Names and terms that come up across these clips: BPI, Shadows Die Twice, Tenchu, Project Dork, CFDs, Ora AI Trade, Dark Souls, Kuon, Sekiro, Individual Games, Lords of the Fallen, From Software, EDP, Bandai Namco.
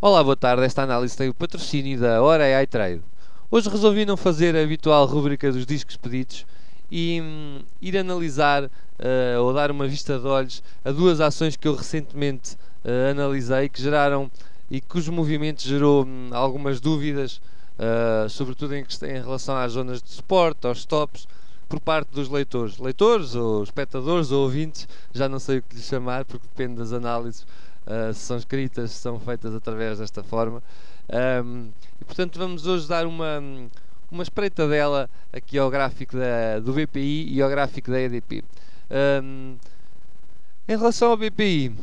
Olá, boa tarde. Esta análise tem o patrocínio da Ora AI Trade. Hoje resolvi não fazer a habitual rubrica dos discos pedidos e ir analisar ou dar uma vista de olhos a duas ações que eu recentemente analisei, que geraram e cujo movimento gerou algumas dúvidas, sobretudo em relação às zonas de suporte, aos stops, por parte dos leitores. Leitores ou espectadores ou ouvintes, já não sei o que lhes chamar, porque depende das análises, se são escritas, se são feitas através desta forma. E portanto vamos hoje dar uma espreita dela aqui ao gráfico do BPI e ao gráfico da EDP. Em relação ao BPI,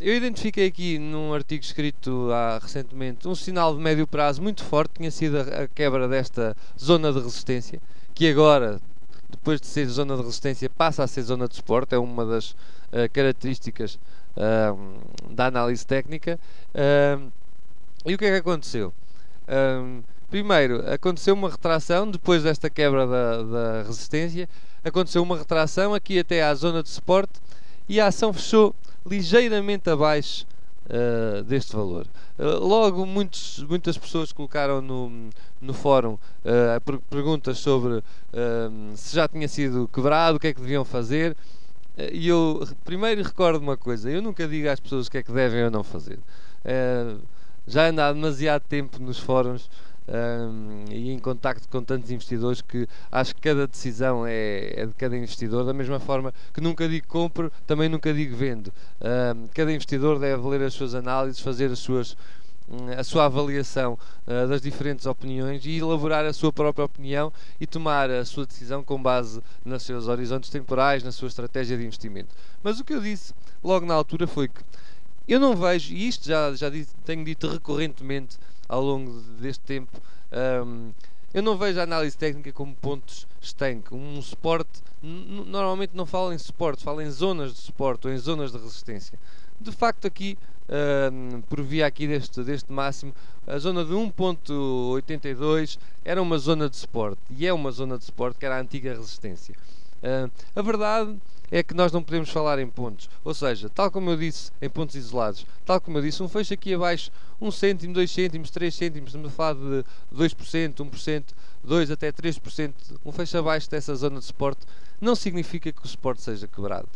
eu identifiquei aqui num artigo escrito recentemente um sinal de médio prazo muito forte, tinha sido a quebra desta zona de resistência, que agora, depois de ser zona de resistência, passa a ser zona de suporte. É uma das características da análise técnica. E o que é que aconteceu? Primeiro, aconteceu uma retração, depois desta quebra da resistência, aconteceu uma retração aqui até à zona de suporte, e a ação fechou ligeiramente abaixo deste valor. Logo muitas pessoas colocaram no fórum perguntas sobre se já tinha sido quebrado, o que é que deviam fazer. E eu primeiro recordo uma coisa: eu nunca digo às pessoas o que é que devem ou não fazer. Já ando há demasiado tempo nos fóruns e em contacto com tantos investidores, que acho que cada decisão é de cada investidor. Da mesma forma que nunca digo compro, também nunca digo vendo. Cada investidor deve ler as suas análises, fazer a sua avaliação das diferentes opiniões e elaborar a sua própria opinião e tomar a sua decisão com base nos seus horizontes temporais, na sua estratégia de investimento. Mas o que eu disse logo na altura foi que eu não vejo, e isto já tenho dito recorrentemente ao longo deste tempo, eu não vejo a análise técnica como pontos estanque, um suporte. Normalmente não falo em suporte, falo em zonas de suporte ou em zonas de resistência. De facto aqui, por via aqui deste máximo, a zona de 1.82 era uma zona de suporte, e é uma zona de suporte que era a antiga resistência. A verdade é que nós não podemos falar em pontos, ou seja, tal como eu disse, em pontos isolados, tal como eu disse, um fecho aqui abaixo, 1 cêntimo, 2 cêntimos, 3 cêntimos, estamos a falar de 2%, 1%, 2% até 3%, um fecho abaixo dessa zona de suporte, não significa que o suporte seja quebrado.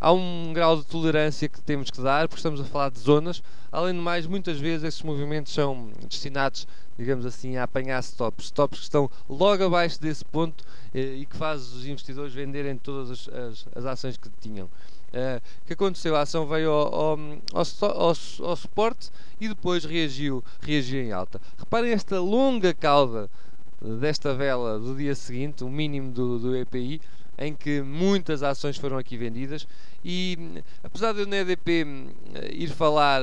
Há um grau de tolerância que temos que dar, porque estamos a falar de zonas. Além de mais, muitas vezes esses movimentos são destinados, digamos assim, a apanhar stops que estão logo abaixo desse ponto e que faz os investidores venderem todas as ações que tinham. O que aconteceu? A ação veio ao suporte e depois reagiu em alta. Reparem esta longa cauda desta vela do dia seguinte, o mínimo do EPI, em que muitas ações foram aqui vendidas. E apesar de eu na EDP ir falar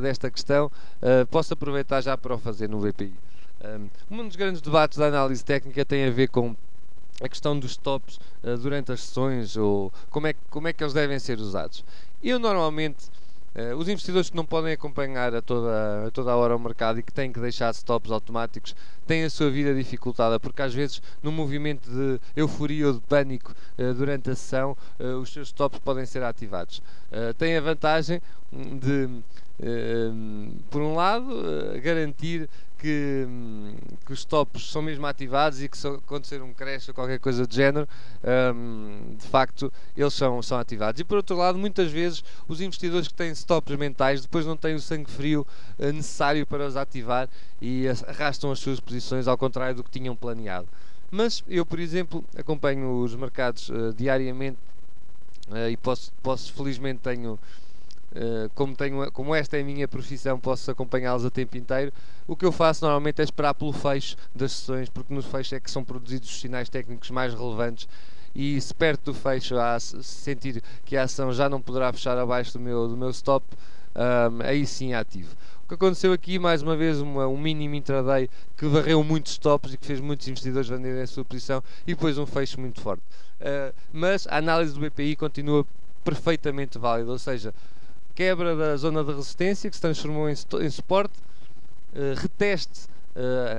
desta questão, posso aproveitar já para o fazer no BPI. Um dos grandes debates da análise técnica tem a ver com a questão dos stops durante as sessões, ou como é que eles devem ser usados. Eu normalmente, os investidores que não podem acompanhar a toda a hora o mercado e que têm que deixar stops automáticos têm a sua vida dificultada, porque às vezes num movimento de euforia ou de pânico durante a sessão os seus stops podem ser ativados. Tem a vantagem de, por um lado, garantir que os stops são mesmo ativados e que, se acontecer um crash ou qualquer coisa do género, de facto eles são ativados. E por outro lado, muitas vezes os investidores que têm stops mentais depois não têm o sangue frio necessário para os ativar e arrastam as suas posições, ao contrário do que tinham planeado. Mas eu, por exemplo, acompanho os mercados diariamente e posso felizmente tenho... Como esta é a minha profissão, posso acompanhá-los a tempo inteiro. O que eu faço normalmente é esperar pelo fecho das sessões, porque no fecho é que são produzidos os sinais técnicos mais relevantes, e se perto do fecho se sentir que a ação já não poderá fechar abaixo do meu stop, aí sim ativo. O que aconteceu aqui, mais uma vez, um mínimo intraday que varreu muitos stops e que fez muitos investidores venderem a sua posição, e depois um fecho muito forte. Mas a análise do BPI continua perfeitamente válida, ou seja, quebra da zona de resistência que se transformou em suporte, reteste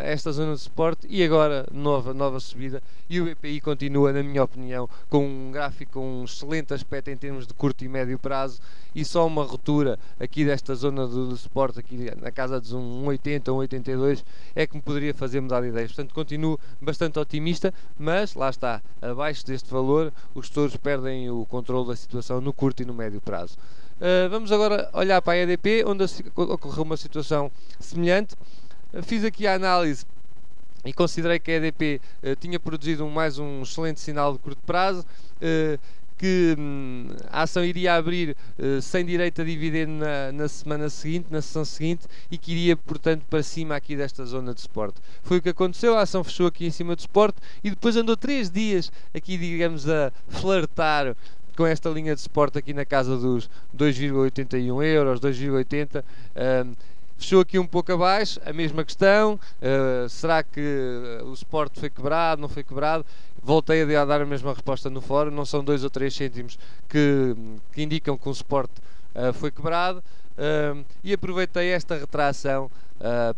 esta zona de suporte e agora nova subida, e o BPI continua, na minha opinião, com um gráfico com um excelente aspecto em termos de curto e médio prazo, e só uma ruptura aqui desta zona de suporte aqui na casa de um 80 ou 82 é que me poderia fazer mudar de ideias. Portanto, continuo bastante otimista, mas lá está, abaixo deste valor os gestores perdem o controle da situação no curto e no médio prazo. Vamos agora olhar para a EDP, onde ocorreu uma situação semelhante. Fiz aqui a análise e considerei que a EDP tinha produzido mais um excelente sinal de curto prazo, que a ação iria abrir sem direito a dividendo na semana seguinte, na sessão seguinte, e que iria, portanto, para cima aqui desta zona de suporte. Foi o que aconteceu, a ação fechou aqui em cima do suporte e depois andou 3 dias aqui, digamos, a flertar com esta linha de suporte aqui na casa dos 2,81 euros, 2,80. Fechou aqui um pouco abaixo, a mesma questão, será que o suporte foi quebrado, não foi quebrado? Voltei a dar a mesma resposta no fórum, não são 2 ou 3 cêntimos que indicam que um suporte foi quebrado, e aproveitei esta retração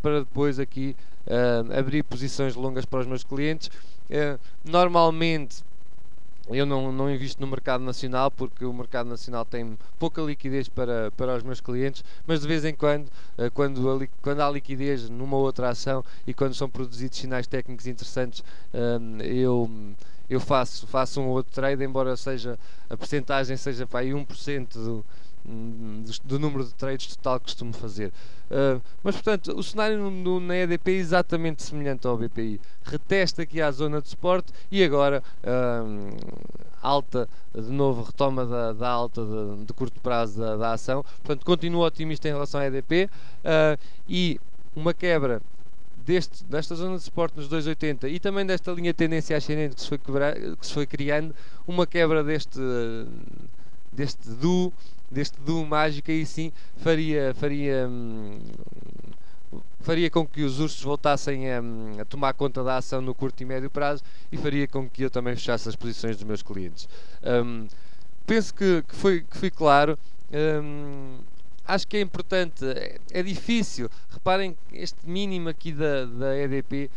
para depois aqui abrir posições longas para os meus clientes. Normalmente eu não invisto no mercado nacional, porque o mercado nacional tem pouca liquidez para os meus clientes, mas de vez em quando, quando há liquidez numa outra ação e quando são produzidos sinais técnicos interessantes, eu faço um outro trade, embora seja a percentagem seja para aí 1% do número de trades total que costumo fazer. Mas, portanto, o cenário na EDP é exatamente semelhante ao BPI. Retesta aqui à zona de suporte e agora alta, de novo, retoma da alta de curto prazo da ação. Portanto, continuo otimista em relação à EDP, e uma quebra desta zona de suporte nos 2,80 e também desta linha de tendência ascendente que se foi criando, uma quebra deste duo mágico, aí sim faria com que os ursos voltassem a tomar conta da ação no curto e médio prazo, e faria com que eu também fechasse as posições dos meus clientes. Penso que fui claro. Acho que é importante, é difícil, reparem este mínimo aqui da EDP,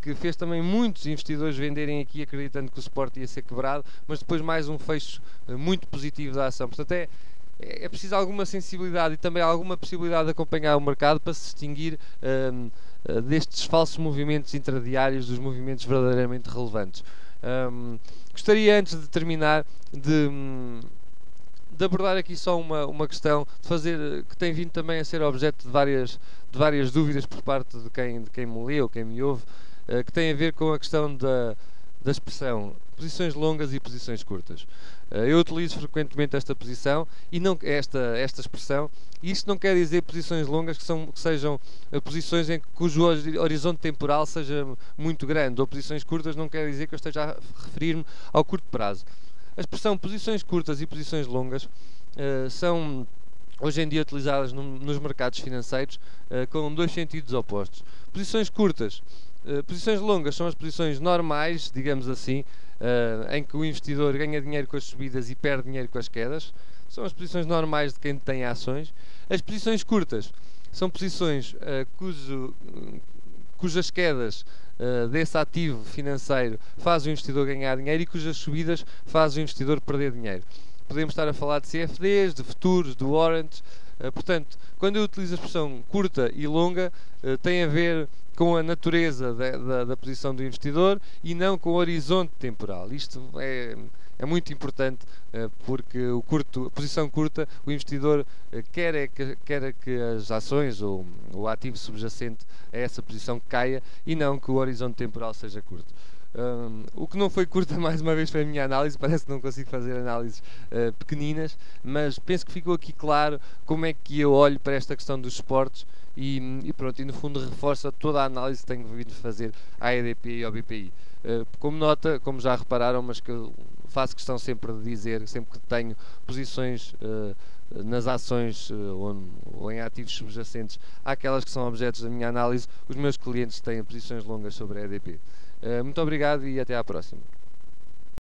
que fez também muitos investidores venderem aqui acreditando que o suporte ia ser quebrado, mas depois mais um fecho muito positivo da ação. Portanto, é preciso alguma sensibilidade e também alguma possibilidade de acompanhar o mercado para se distinguir destes falsos movimentos intradiários, dos movimentos verdadeiramente relevantes. Gostaria, antes de terminar, de abordar aqui só uma questão que tem vindo também a ser objeto de várias dúvidas por parte de quem me lê ou quem me ouve, que tem a ver com a questão da expressão posições longas e posições curtas. Eu utilizo frequentemente esta posição e não esta expressão, e isto não quer dizer posições longas que sejam posições cujo horizonte temporal seja muito grande, ou posições curtas não quer dizer que eu esteja a referir-me ao curto prazo. A expressão posições curtas e posições longas são hoje em dia utilizadas nos mercados financeiros com dois sentidos opostos. Posições longas são as posições normais, digamos assim, em que o investidor ganha dinheiro com as subidas e perde dinheiro com as quedas. São as posições normais de quem tem ações. As posições curtas são posições cujas quedas desse ativo financeiro faz o investidor ganhar dinheiro e cujas subidas faz o investidor perder dinheiro. Podemos estar a falar de CFDs, de futuros, de warrants. Portanto, quando eu utilizo a expressão curta e longa, tem a ver com a natureza da posição do investidor e não com o horizonte temporal. Isto é muito importante, porque a posição curta, o investidor quer que as ações ou o ativo subjacente a essa posição caia, e não que o horizonte temporal seja curto. O que não foi curta, mais uma vez, foi a minha análise. Parece que não consigo fazer análises pequeninas, mas penso que ficou aqui claro como é que eu olho para esta questão dos suportes e pronto, e no fundo reforça toda a análise que tenho vindo fazer à EDP e ao BPI. Como nota, como já repararam, mas que eu faço questão sempre de dizer, sempre que tenho posições nas ações ou em ativos subjacentes àquelas que são objetos da minha análise, os meus clientes têm posições longas sobre a EDP. Muito obrigado e até à próxima.